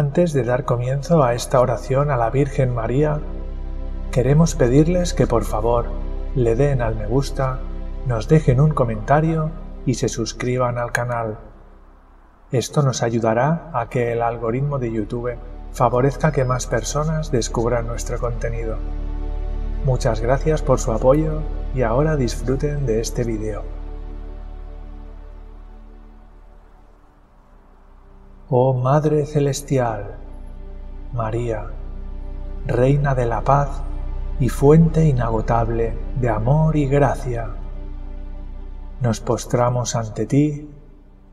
Antes de dar comienzo a esta oración a la Virgen María, queremos pedirles que por favor le den al me gusta, nos dejen un comentario y se suscriban al canal. Esto nos ayudará a que el algoritmo de YouTube favorezca que más personas descubran nuestro contenido. Muchas gracias por su apoyo y ahora disfruten de este vídeo. Oh Madre Celestial, María, Reina de la Paz y fuente inagotable de amor y gracia, nos postramos ante ti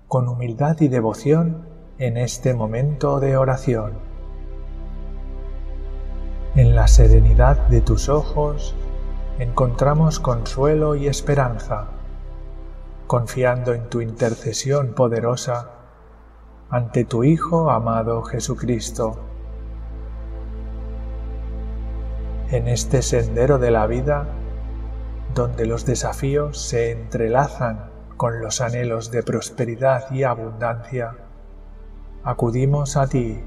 con humildad y devoción en este momento de oración. En la serenidad de tus ojos encontramos consuelo y esperanza, confiando en tu intercesión poderosa ante tu Hijo amado Jesucristo. En este sendero de la vida, donde los desafíos se entrelazan con los anhelos de prosperidad y abundancia, acudimos a ti,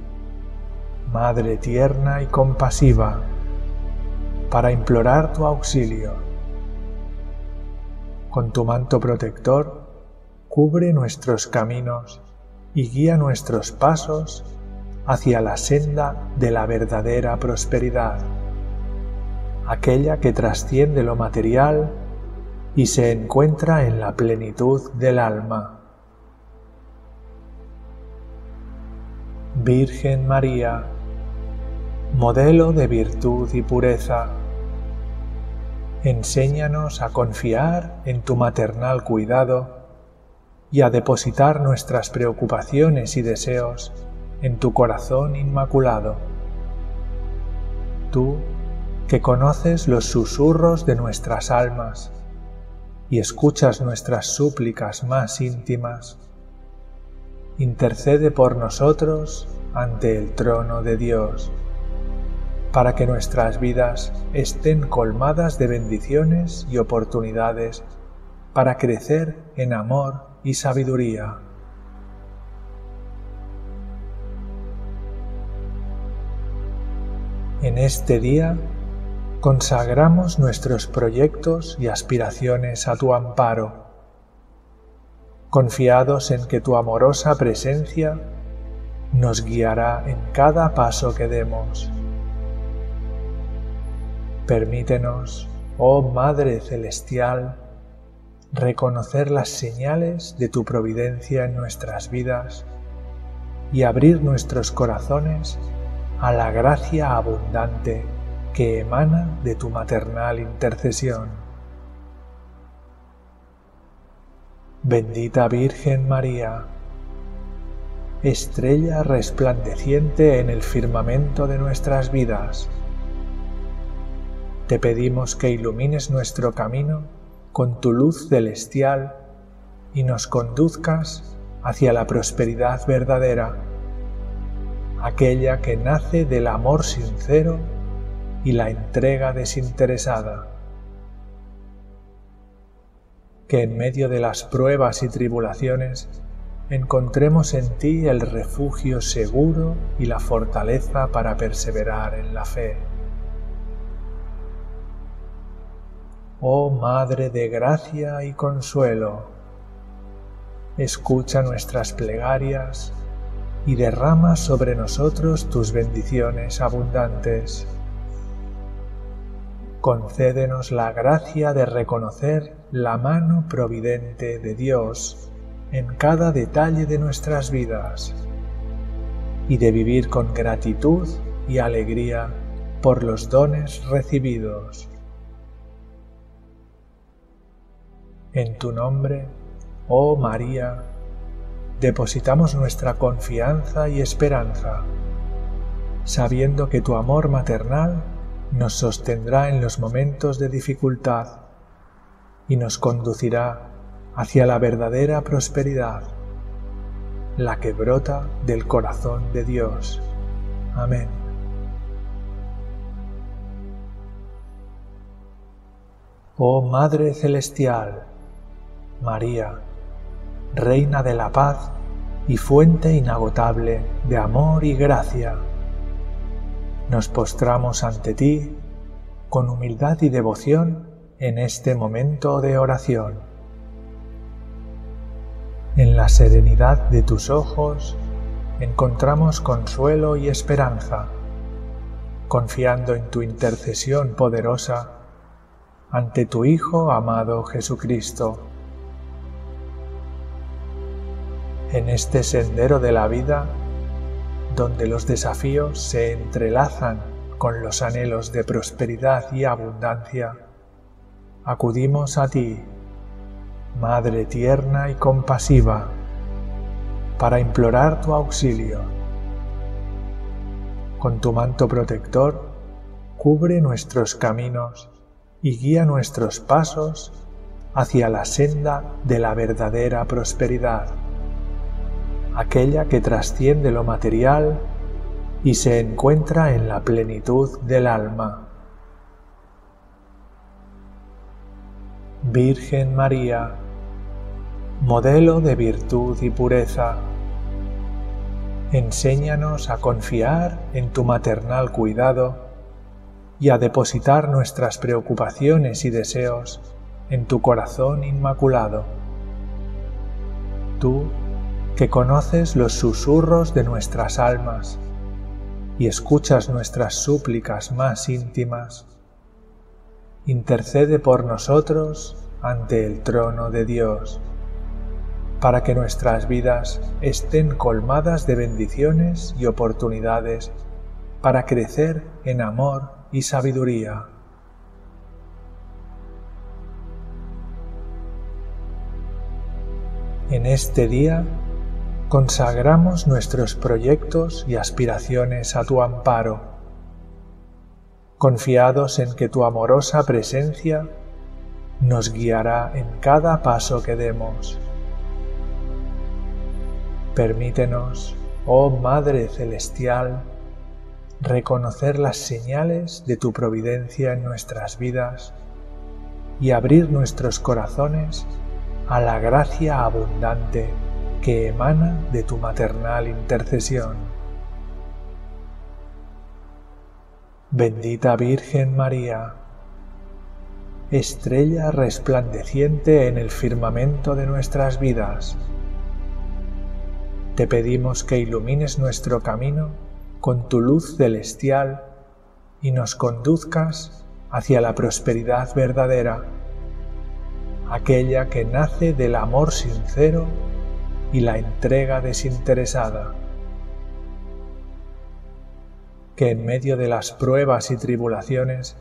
Madre tierna y compasiva, para implorar tu auxilio. Con tu manto protector, cubre nuestros caminos y guía nuestros pasos hacia la senda de la verdadera prosperidad, aquella que trasciende lo material y se encuentra en la plenitud del alma. Virgen María, modelo de virtud y pureza, enséñanos a confiar en tu maternal cuidado y a depositar nuestras preocupaciones y deseos en tu corazón inmaculado. Tú, que conoces los susurros de nuestras almas y escuchas nuestras súplicas más íntimas, intercede por nosotros ante el trono de Dios, para que nuestras vidas estén colmadas de bendiciones y oportunidades para crecer en amor y sabiduría. En este día, consagramos nuestros proyectos y aspiraciones a tu amparo, confiados en que tu amorosa presencia nos guiará en cada paso que demos. Permítenos, oh Madre Celestial, reconocer las señales de tu providencia en nuestras vidas y abrir nuestros corazones a la gracia abundante que emana de tu maternal intercesión. Bendita Virgen María, estrella resplandeciente en el firmamento de nuestras vidas, te pedimos que ilumines nuestro camino con tu luz celestial y nos conduzcas hacia la prosperidad verdadera, aquella que nace del amor sincero y la entrega desinteresada. Que en medio de las pruebas y tribulaciones encontremos en ti el refugio seguro y la fortaleza para perseverar en la fe. Oh Madre de gracia y consuelo, escucha nuestras plegarias y derrama sobre nosotros tus bendiciones abundantes. Concédenos la gracia de reconocer la mano providente de Dios en cada detalle de nuestras vidas y de vivir con gratitud y alegría por los dones recibidos. En tu nombre, oh María, depositamos nuestra confianza y esperanza, sabiendo que tu amor maternal nos sostendrá en los momentos de dificultad y nos conducirá hacia la verdadera prosperidad, la que brota del corazón de Dios. Amén. Oh Madre Celestial, María, Reina de la Paz y fuente inagotable de amor y gracia. Nos postramos ante ti con humildad y devoción en este momento de oración. En la serenidad de tus ojos encontramos consuelo y esperanza, confiando en tu intercesión poderosa ante tu Hijo amado Jesucristo. En este sendero de la vida, donde los desafíos se entrelazan con los anhelos de prosperidad y abundancia, acudimos a ti, Madre tierna y compasiva, para implorar tu auxilio. Con tu manto protector, cubre nuestros caminos y guía nuestros pasos hacia la senda de la verdadera prosperidad, aquella que trasciende lo material y se encuentra en la plenitud del alma. Virgen María, modelo de virtud y pureza, enséñanos a confiar en tu maternal cuidado y a depositar nuestras preocupaciones y deseos en tu corazón inmaculado. Tú, que conoces los susurros de nuestras almas y escuchas nuestras súplicas más íntimas, intercede por nosotros ante el trono de Dios, para que nuestras vidas estén colmadas de bendiciones y oportunidades para crecer en amor y sabiduría. En este día, consagramos nuestros proyectos y aspiraciones a tu amparo, confiados en que tu amorosa presencia nos guiará en cada paso que demos. Permítenos, oh Madre Celestial, reconocer las señales de tu providencia en nuestras vidas y abrir nuestros corazones a la gracia abundante que emana de tu maternal intercesión. Bendita Virgen María, estrella resplandeciente en el firmamento de nuestras vidas, te pedimos que ilumines nuestro camino con tu luz celestial y nos conduzcas hacia la prosperidad verdadera, aquella que nace del amor sincero y la entrega desinteresada. Que en medio de las pruebas y tribulaciones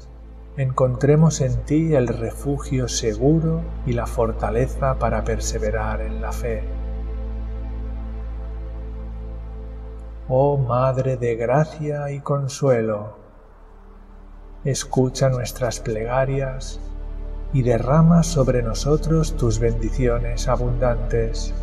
encontremos en ti el refugio seguro y la fortaleza para perseverar en la fe. Oh Madre de gracia y consuelo, escucha nuestras plegarias y derrama sobre nosotros tus bendiciones abundantes.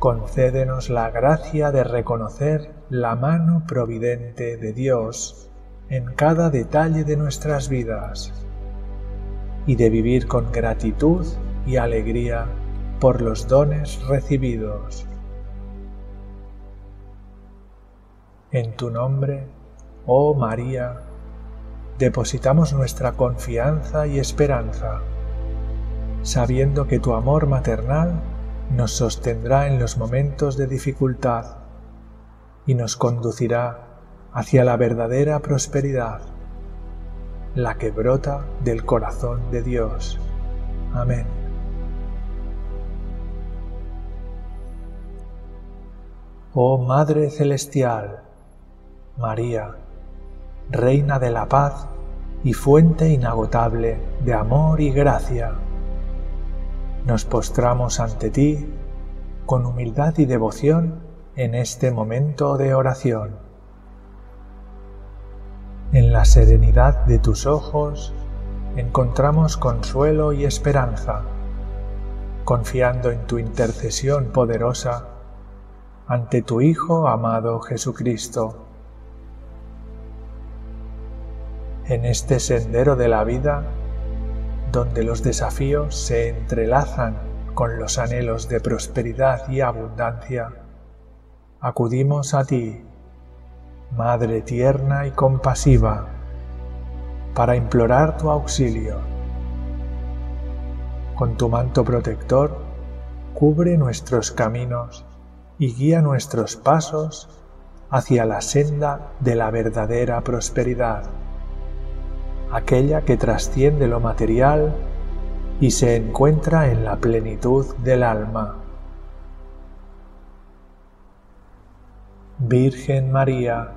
Concédenos la gracia de reconocer la mano providente de Dios en cada detalle de nuestras vidas y de vivir con gratitud y alegría por los dones recibidos. En tu nombre, oh María, depositamos nuestra confianza y esperanza, sabiendo que tu amor maternal nos sostendrá en los momentos de dificultad y nos conducirá hacia la verdadera prosperidad, la que brota del corazón de Dios. Amén. Oh Madre Celestial, María, Reina de la Paz y fuente inagotable de amor y gracia, nos postramos ante ti con humildad y devoción en este momento de oración. En la serenidad de tus ojos encontramos consuelo y esperanza, confiando en tu intercesión poderosa ante tu Hijo amado Jesucristo. En este sendero de la vida, donde los desafíos se entrelazan con los anhelos de prosperidad y abundancia, acudimos a ti, Madre tierna y compasiva, para implorar tu auxilio. Con tu manto protector, cubre nuestros caminos y guía nuestros pasos hacia la senda de la verdadera prosperidad, aquella que trasciende lo material y se encuentra en la plenitud del alma. Virgen María,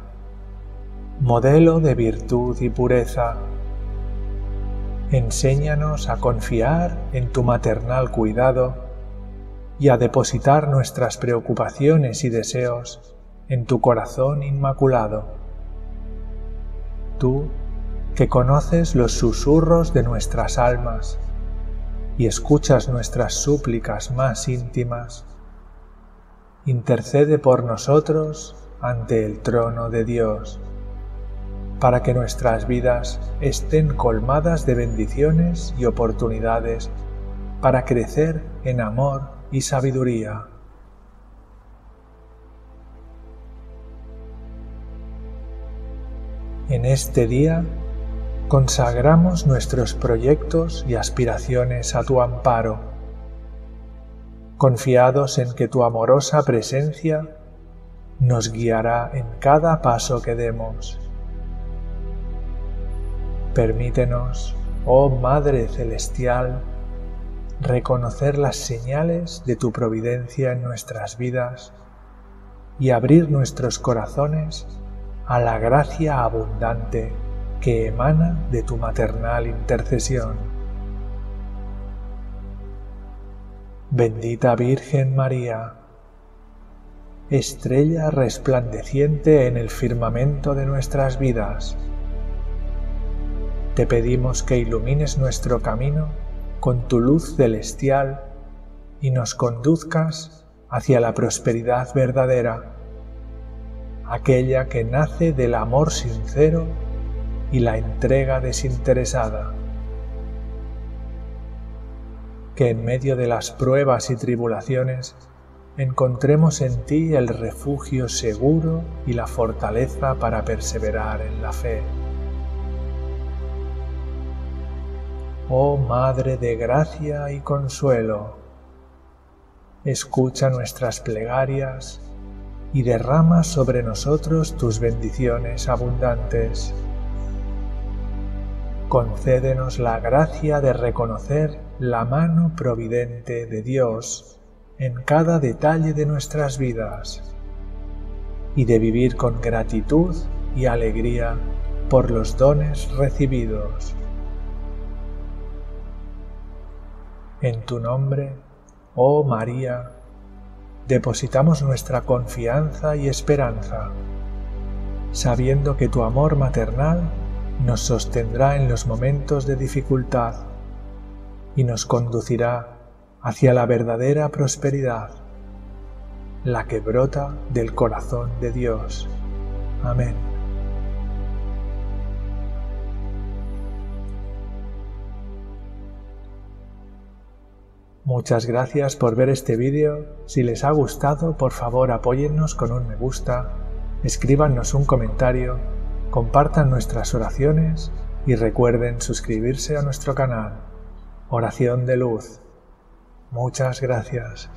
modelo de virtud y pureza, enséñanos a confiar en tu maternal cuidado y a depositar nuestras preocupaciones y deseos en tu corazón inmaculado. Tú, que conoces los susurros de nuestras almas y escuchas nuestras súplicas más íntimas, intercede por nosotros ante el trono de Dios, para que nuestras vidas estén colmadas de bendiciones y oportunidades para crecer en amor y sabiduría. En este día consagramos nuestros proyectos y aspiraciones a tu amparo, confiados en que tu amorosa presencia nos guiará en cada paso que demos. Permítenos, oh Madre Celestial, reconocer las señales de tu providencia en nuestras vidas y abrir nuestros corazones a la gracia abundante que emana de tu maternal intercesión. Bendita Virgen María, estrella resplandeciente en el firmamento de nuestras vidas, te pedimos que ilumines nuestro camino con tu luz celestial y nos conduzcas hacia la prosperidad verdadera, aquella que nace del amor sincero y la entrega desinteresada. Que en medio de las pruebas y tribulaciones encontremos en ti el refugio seguro y la fortaleza para perseverar en la fe. Oh Madre de gracia y consuelo, escucha nuestras plegarias y derrama sobre nosotros tus bendiciones abundantes. Concédenos la gracia de reconocer la mano providente de Dios en cada detalle de nuestras vidas y de vivir con gratitud y alegría por los dones recibidos. En tu nombre, oh María, depositamos nuestra confianza y esperanza, sabiendo que tu amor maternal nos sostendrá en los momentos de dificultad y nos conducirá hacia la verdadera prosperidad, la que brota del corazón de Dios. Amén. Muchas gracias por ver este vídeo. Si les ha gustado, por favor apóyennos con un me gusta, escríbanos un comentario, compartan nuestras oraciones y recuerden suscribirse a nuestro canal. Oración de Luz. Muchas gracias.